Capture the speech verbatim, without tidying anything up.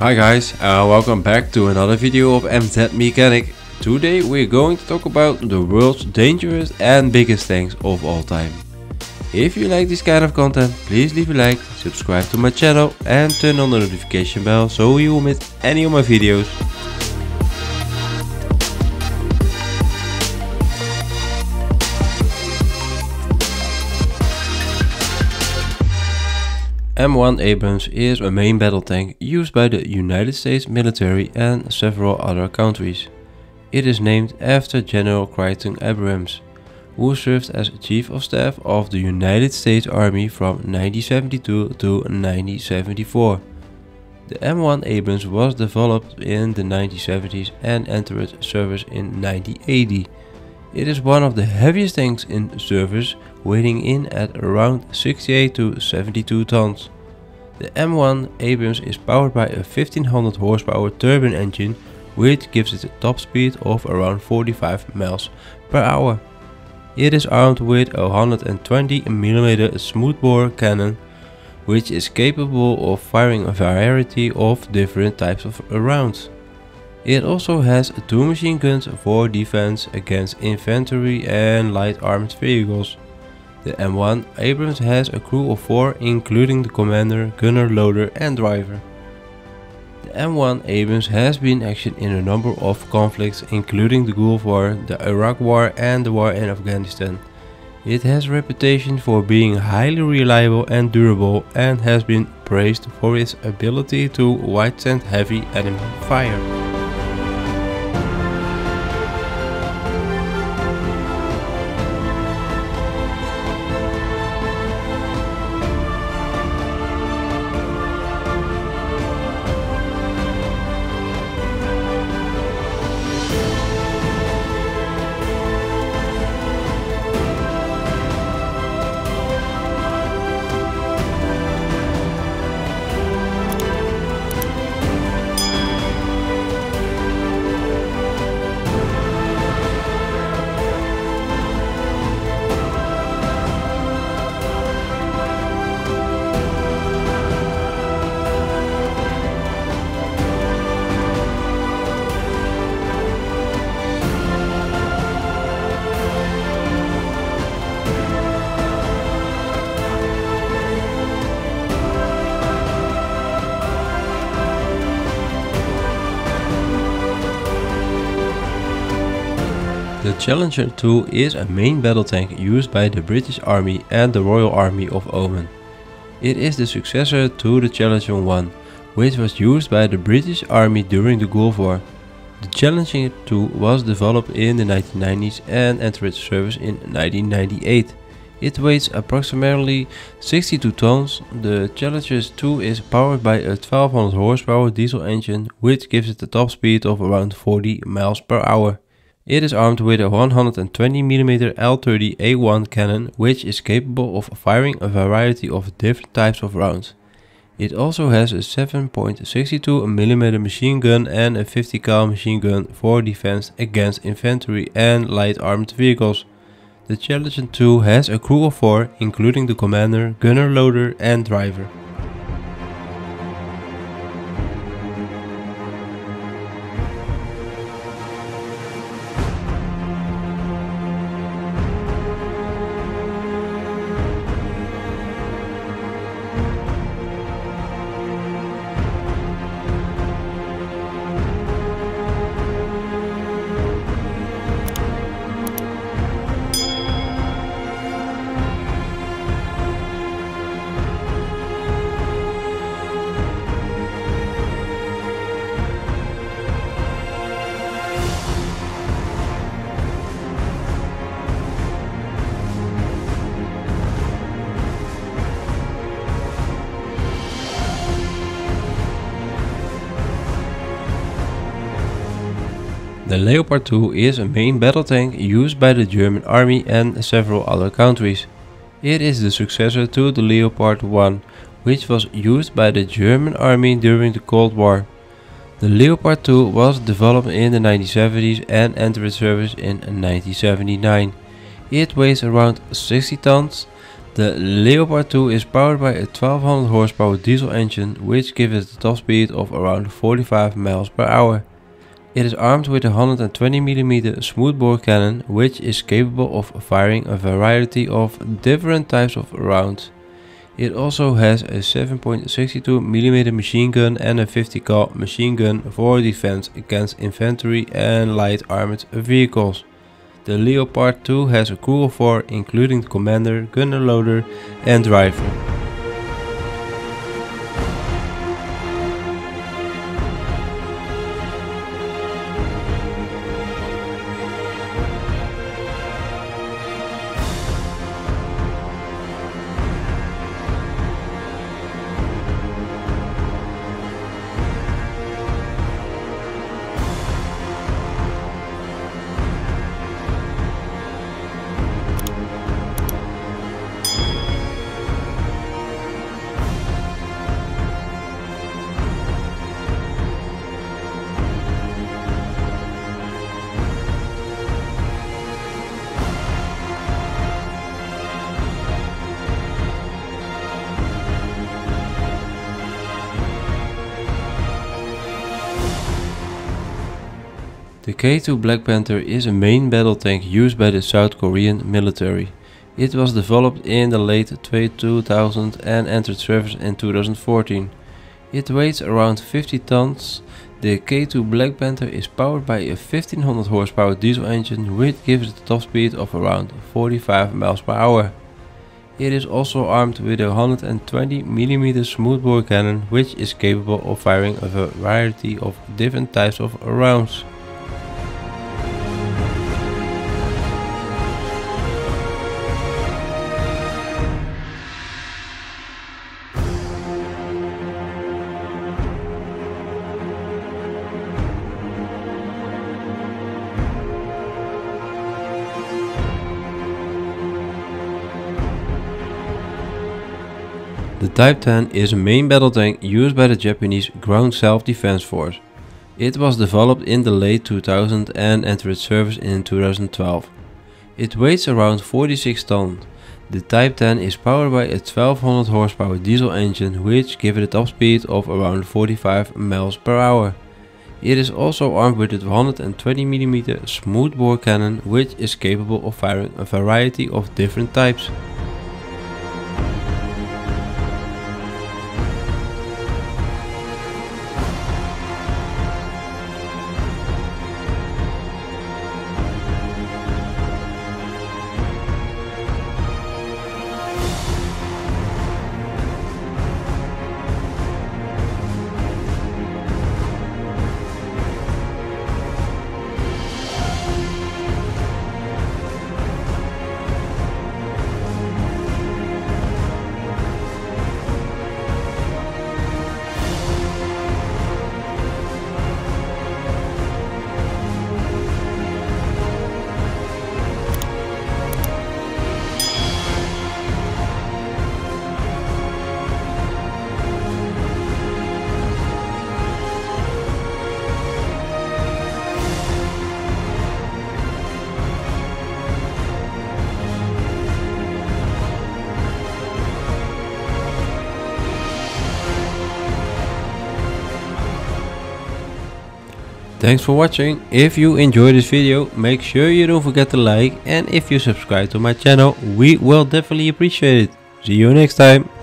Hi guys, uh, welcome back to another video of M Z Mechanic. Today we're going to talk about the world's dangerous and biggest tanks of all time. If you like this kind of content, please leave a like, subscribe to my channel and turn on the notification bell so you won't miss any of my videos. M one Abrams is a main battle tank used by the United States military and several other countries. It is named after General Crichton Abrams, who served as Chief of Staff of the United States Army from nineteen seventy-two to nineteen seventy-four. The M one Abrams was developed in the nineteen seventies and entered service in nineteen eighty. It is one of the heaviest tanks in service, weighing in at around sixty-eight to seventy-two tons. The M one Abrams is powered by a fifteen hundred horsepower turbine engine, which gives it a top speed of around forty-five miles per hour. It is armed with a one hundred twenty millimeter smoothbore cannon, which is capable of firing a variety of different types of rounds. It also has two machine guns for defense against infantry and light armed vehicles. The M one Abrams has a crew of four, including the commander, gunner, loader and driver. The M one Abrams has been active in a number of conflicts, including the Gulf War, the Iraq War and the war in Afghanistan. It has a reputation for being highly reliable and durable and has been praised for its ability to withstand heavy enemy fire. The Challenger two is a main battle tank used by the British Army and the Royal Army of Oman. It is the successor to the Challenger one, which was used by the British Army during the Gulf War. The Challenger two was developed in the nineteen nineties and entered service in nineteen ninety-eight. It weighs approximately sixty-two tons. The Challenger two is powered by a twelve hundred horsepower diesel engine, which gives it a top speed of around forty miles per hour. It is armed with a one hundred twenty millimeter L thirty A one cannon, which is capable of firing a variety of different types of rounds. It also has a seven point six two millimeter machine gun and a fifty cal machine gun for defense against infantry and light armed vehicles. The Challenger two has a crew of four, including the commander, gunner, loader and driver. The Leopard two is a main battle tank used by the German Army and several other countries. It is the successor to the Leopard one, which was used by the German Army during the Cold War. The Leopard two was developed in the nineteen seventies and entered service in nineteen seventy-nine. It weighs around sixty tons. The Leopard two is powered by a twelve hundred horsepower diesel engine, which gives it a top speed of around forty-five miles per hour. It is armed with a one hundred twenty millimeter smoothbore cannon, which is capable of firing a variety of different types of rounds. It also has a seven point six two millimeter machine gun and a fifty cal machine gun for defense against infantry and light armored vehicles. The Leopard two has a crew of four, including the commander, gunner loader and driver. The K two Black Panther is a main battle tank used by the South Korean military. It was developed in the late two thousands and entered service in two thousand fourteen. It weighs around fifty tons. The K two Black Panther is powered by a fifteen hundred horsepower diesel engine, which gives it a top speed of around forty-five miles per hour. It is also armed with a one hundred twenty millimeter smoothbore cannon, which is capable of firing a variety of different types of rounds. The Type ten is a main battle tank used by the Japanese Ground Self-Defense Force. It was developed in the late two thousands and entered service in two thousand twelve. It weighs around forty-six tons. The Type ten is powered by a twelve hundred horsepower diesel engine, which gives it a top speed of around forty-five miles per hour. It is also armed with a one hundred twenty millimeter smoothbore cannon, which is capable of firing a variety of different types. Thanks for watching. If you enjoyed this video, make sure you don't forget to like, and if you subscribe to my channel, we will definitely appreciate it. See you next time.